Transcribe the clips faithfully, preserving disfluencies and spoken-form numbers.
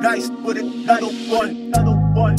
Nice with it, another one, another one.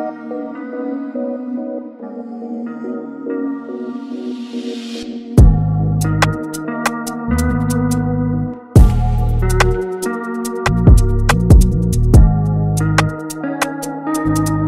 Thank you.